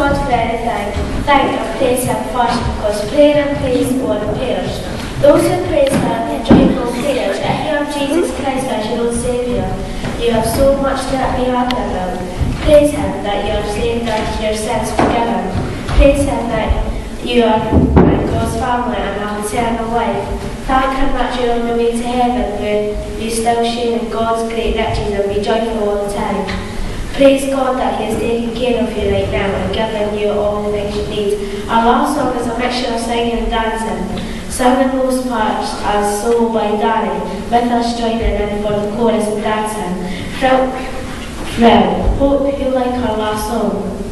volt fairy kind of praise and fashion, because prayer and praise for the parish. Those who praise God and joyful prayers, I hear of Jesus Christ as your own Saviour. You have so much to let me have about. Praise Him that you have saved us, your sins forgiven. Praise Him that you are in God's family and have eternal life. Thank Him that you are on the way to heaven, where you still share in God's great riches and be joyful all the time. Praise God that He is taking care of you right now and giving you all the things you need. Our last song is a mixture of singing and dancing. Sung in most parts as solo by Dani, with us joining in for the chorus and dancing. Hope you like our last song.